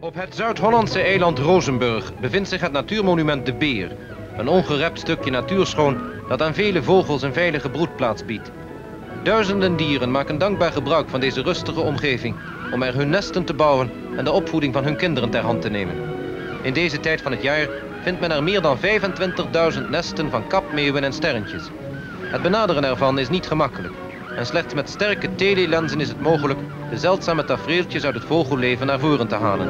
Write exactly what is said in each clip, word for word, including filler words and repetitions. Op het Zuid-Hollandse eiland Rozenburg bevindt zich het natuurmonument De Beer. Een ongerept stukje natuurschoon dat aan vele vogels een veilige broedplaats biedt. Duizenden dieren maken dankbaar gebruik van deze rustige omgeving om er hun nesten te bouwen en de opvoeding van hun kinderen ter hand te nemen. In deze tijd van het jaar vindt men er meer dan vijfentwintigduizend nesten van kapmeeuwen en sterntjes. Het benaderen ervan is niet gemakkelijk en slechts met sterke telelenzen is het mogelijk de zeldzame tafereeltjes uit het vogelleven naar voren te halen.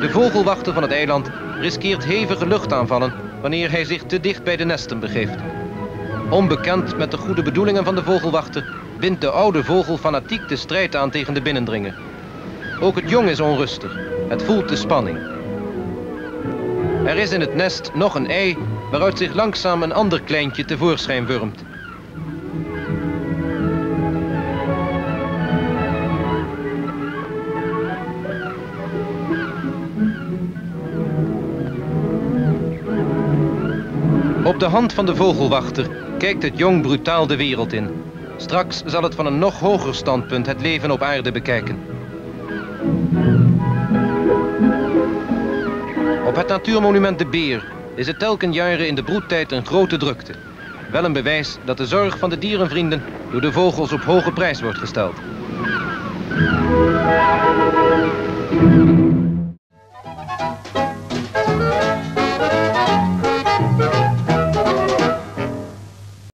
De vogelwachter van het eiland riskeert hevige luchtaanvallen wanneer hij zich te dicht bij de nesten begeeft. Onbekend met de goede bedoelingen van de vogelwachter wint de oude vogel fanatiek de strijd aan tegen de binnendringer. Ook het jong is onrustig, het voelt de spanning. Er is in het nest nog een ei waaruit zich langzaam een ander kleintje tevoorschijn wurmt. Op de hand van de vogelwachter kijkt het jong brutaal de wereld in. Straks zal het van een nog hoger standpunt het leven op aarde bekijken. Op het natuurmonument De Beer is het telkens jaren in de broedtijd een grote drukte. Wel een bewijs dat de zorg van de dierenvrienden door de vogels op hoge prijs wordt gesteld.